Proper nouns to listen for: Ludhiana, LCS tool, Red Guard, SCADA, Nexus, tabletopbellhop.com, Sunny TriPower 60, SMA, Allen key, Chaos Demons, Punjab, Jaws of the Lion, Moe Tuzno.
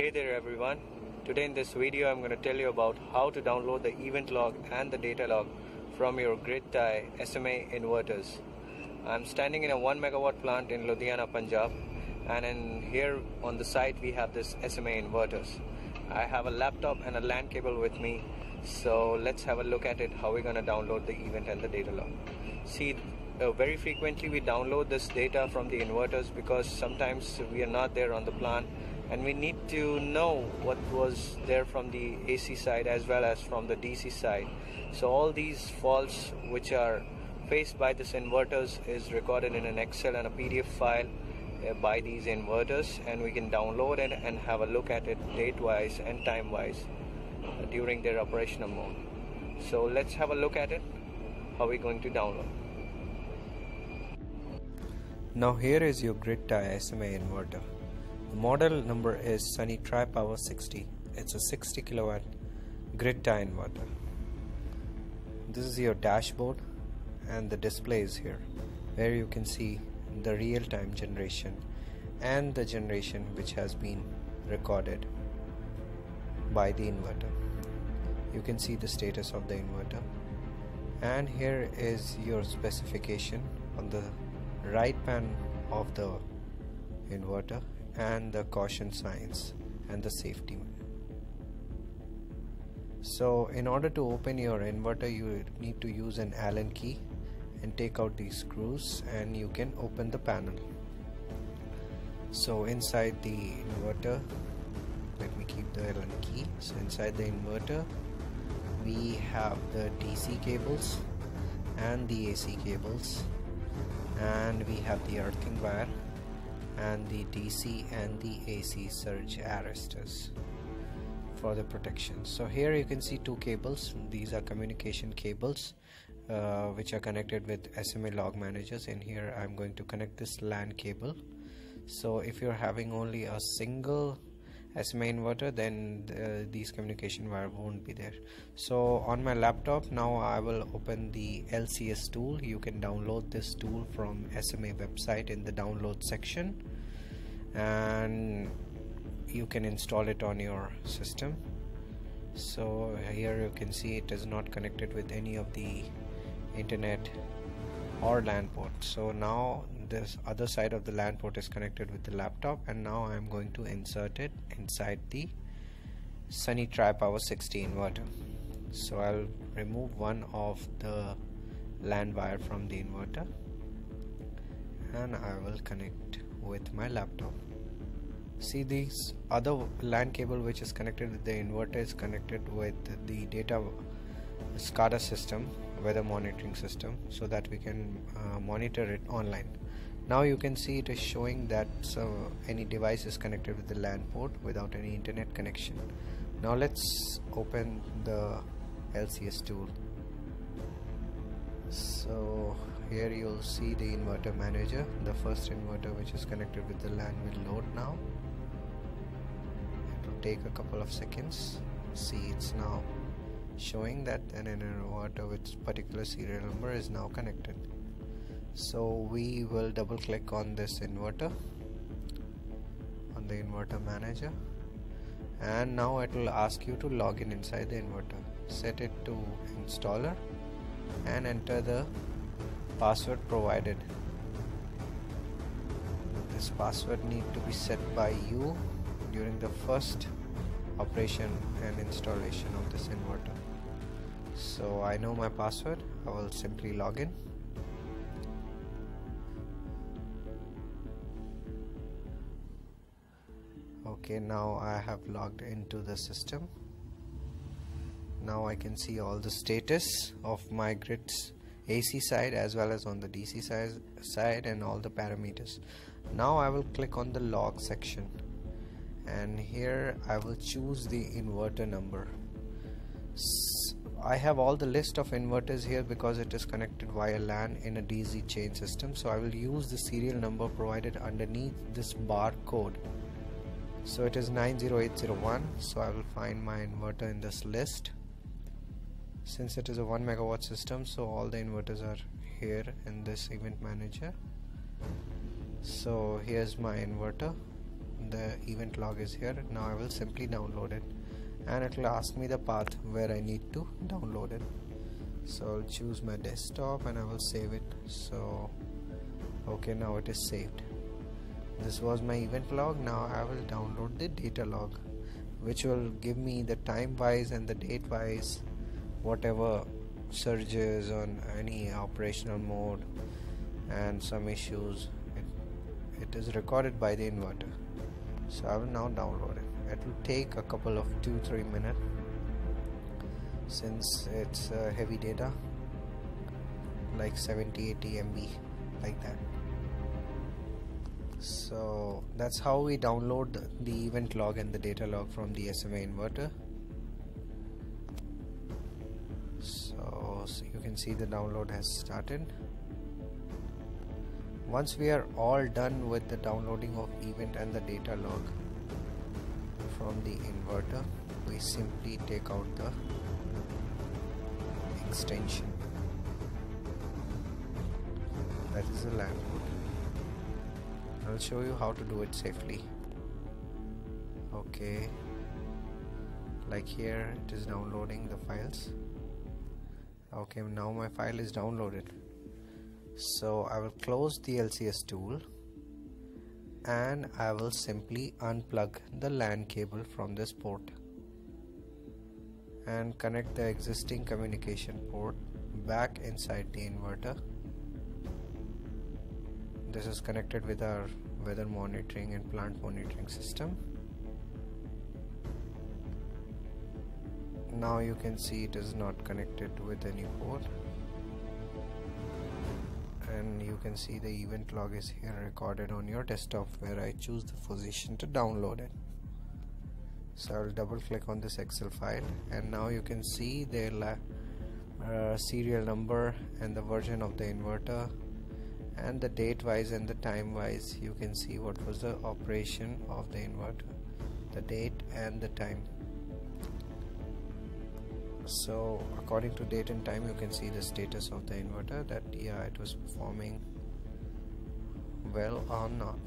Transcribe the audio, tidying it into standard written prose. Hey there everyone, today in this video I'm going to tell you about how to download the event log and the data log from your grid-tie SMA inverters. I'm standing in a 1 megawatt plant in Ludhiana, Punjab, and in here on the site we have this SMA inverters. I have a laptop and a LAN cable with me, so let's have a look at it, how we're going to download the event and the data log. See, very frequently we download this data from the inverters because sometimes we are not there on the plant and we need to know what was there from the AC side as well as from the DC side. So all these faults which are faced by this inverters is recorded in an Excel and a PDF file by these inverters, and we can download it and have a look at it date wise and time wise during their operational mode. So let's have a look at it, how we're going to download. Now here is your grid-tie SMA inverter. The model number is Sunny TriPower 60. It's a 60 kilowatt grid-tie inverter. This is your dashboard and the display is here where you can see the real-time generation and the generation which has been recorded by the inverter. You can see the status of the inverter, and here is your specification on the right pan of the inverter and the caution signs and the safety. So in order to open your inverter you need to use an Allen key and take out these screws and you can open the panel. So inside the inverter, let me keep the Allen key. So inside the inverter we have the DC cables and the AC cables, and we have the earthing wire and the DC and the AC surge arresters for the protection. So here you can see two cables. These are communication cables which are connected with SMA log managers, and here I'm going to connect this LAN cable. So if you're having only a single SMA inverter, then these communication wire won't be there. So on my laptop now I will open the LCS tool. You can download this tool from SMA website in the download section, and you can install it on your system. So here you can see it is not connected with any of the internet or LAN port. So now this other side of the LAN port is connected with the laptop, and now I am going to insert it inside the Sunny TriPower 60 inverter. So I'll remove one of the LAN wire from the inverter and I will connect with my laptop. See, this other LAN cable which is connected with the inverter is connected with the data SCADA system, weather monitoring system, so that we can monitor it online. Now you can see it is showing that so any device is connected with the LAN port without any internet connection. Now let's open the LCS tool. So here you'll see the inverter manager. The first inverter which is connected with the LAN will load now. It will take a couple of seconds. See, it's now showing that an inverter with particular serial number is now connected. So we will double click on this inverter on the inverter manager, and now it will ask you to log in inside the inverter. Set it to installer and enter the password provided. This password need to be set by you during the first operation and installation of this inverter. So I know my password, I will simply log in. Okay, now I have logged into the system. Now I can see all the status of my grid's AC side as well as on the DC side and all the parameters. Now I will click on the log section, and here I will choose the inverter number. I have all the list of inverters here because it is connected via LAN in a DC chain system, so I will use the serial number provided underneath this barcode. So it is 90801, so I will find my inverter in this list. Since it is a 1 megawatt system, so all the inverters are here in this event manager. So here's my inverter. the event log is here. Now I will simply download it, and it will ask me the path where I need to download it. So I'll choose my desktop and I will save it. So okay, now it is saved. This was my event log. Now I will download the data log, which will give me the time wise and the date wise whatever surges on any operational mode and some issues. It is recorded by the inverter. So I will now download it. It will take a couple of 2-3 minutes since it's heavy data, like 70-80 MB, like that. So that's how we download the event log and the data log from the SMA inverter. So you can see the download has started. Once we are all done with the downloading of event and the data log from the inverter, we simply take out the extension, that is the LAN port. I'll show you how to do it safely. Okay, like here it is downloading the files. Okay, now my file is downloaded. So I will close the LCS tool and I will simply unplug the LAN cable from this port and connect the existing communication port back inside the inverter. This is connected with our weather monitoring and plant monitoring system. Now you can see it is not connected with any port, and you can see the event log is here recorded on your desktop where I choose the position to download it. So I'll double click on this Excel file, and now you can see the serial number and the version of the inverter, and the date wise and the time wise you can see what was the operation of the inverter, the date and the time. So according to date and time you can see the status of the inverter, that yeah, it was performing well or not.